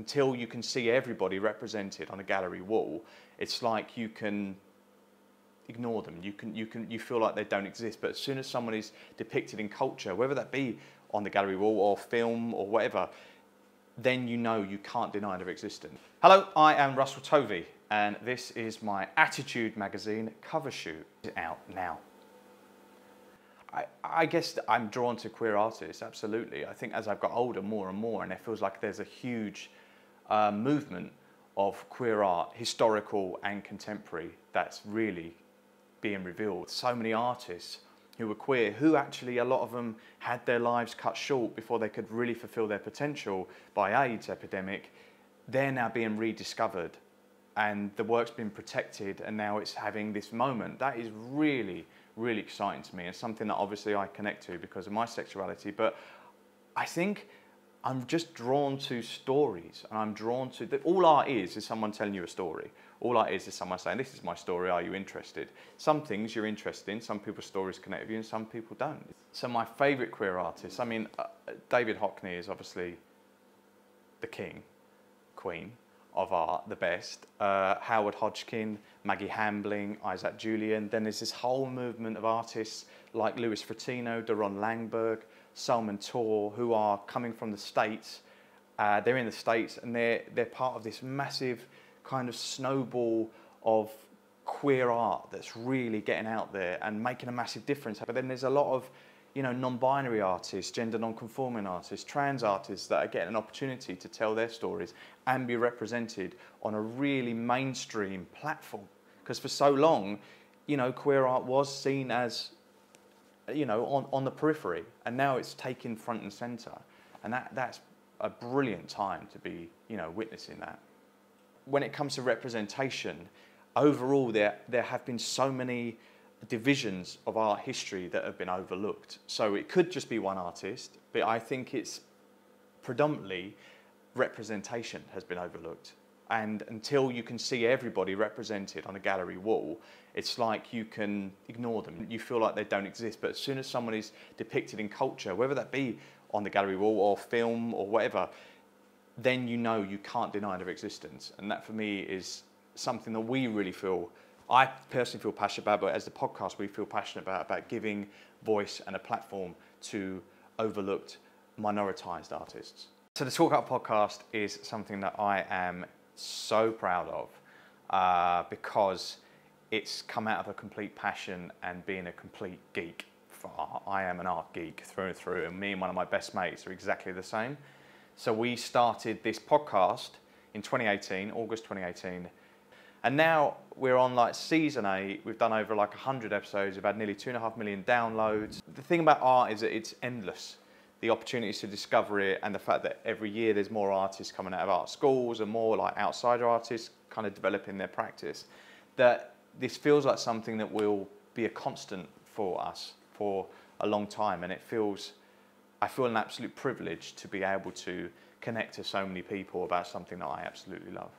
Until you can see everybody represented on a gallery wall, it's like you can ignore them. You feel like they don't exist. But as soon as someone is depicted in culture, whether that be on the gallery wall or film or whatever, then you know you can't deny their existence. Hello, I am Russell Tovey, and this is my Attitude magazine cover shoot. It's out now. I guess I'm drawn to queer artists, absolutely. I think as I've got older, more and more, and it feels like there's a huge movement of queer art, historical and contemporary, that's really being revealed. So many artists who were queer, who actually a lot of them had their lives cut short before they could really fulfill their potential by AIDS epidemic, they're now being rediscovered and the work's been protected and now it's having this moment. That is really, really exciting to me, and something that obviously I connect to because of my sexuality. But I think I'm just drawn to stories, and I'm drawn to that. All art is someone telling you a story. All art is someone saying, this is my story, are you interested? Some things you're interested in, some people's stories connect with you and some people don't. So my favourite queer artists, I mean, David Hockney is obviously the king, queen of art, the best. Howard Hodgkin, Maggie Hambling, Isaac Julien. Then there's this whole movement of artists like Louis Fratino, Daron Langberg, Salman Tor, who are coming from the States. They're in the States, and they're part of this massive kind of snowball of queer art that's really getting out there and making a massive difference. But then there's a lot of, you know, non-binary artists, gender non-conforming artists, trans artists that are getting an opportunity to tell their stories and be represented on a really mainstream platform. Because for so long, you know, queer art was seen as, you know, on the periphery, and now it's taken front and centre. And that's a brilliant time to be, you know, witnessing that. When it comes to representation, overall there have been so many divisions of art history that have been overlooked. So it could just be one artist, but I think it's predominantly representation has been overlooked. And until you can see everybody represented on a gallery wall, it's like you can ignore them. You feel like they don't exist. But as soon as someone is depicted in culture, whether that be on the gallery wall or film or whatever, then you know you can't deny their existence. And that for me is something that we really feel, I personally feel passionate about, but as the podcast, we feel passionate about giving voice and a platform to overlooked, minoritized artists. So the Talk Art podcast is something that I am so proud of because it's come out of a complete passion and being a complete geek for art. I am an art geek through and through, and me and one of my best mates are exactly the same. So we started this podcast in 2018, August 2018, and now we're on like season 8, we've done over like 100 episodes, we've had nearly 2.5 million downloads. The thing about art is that it's endless. The opportunities to discover it, and the fact that every year there's more artists coming out of art schools and more like outsider artists kind of developing their practice, that this feels like something that will be a constant for us for a long time. And it feels, I feel an absolute privilege to be able to connect to so many people about something that I absolutely love.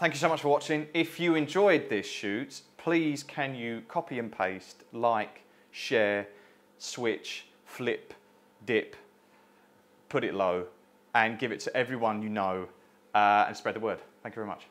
Thank you so much for watching. If you enjoyed this shoot, please can you copy and paste, like, share, switch, flip, dip, put it low, and give it to everyone you know and spread the word. Thank you very much.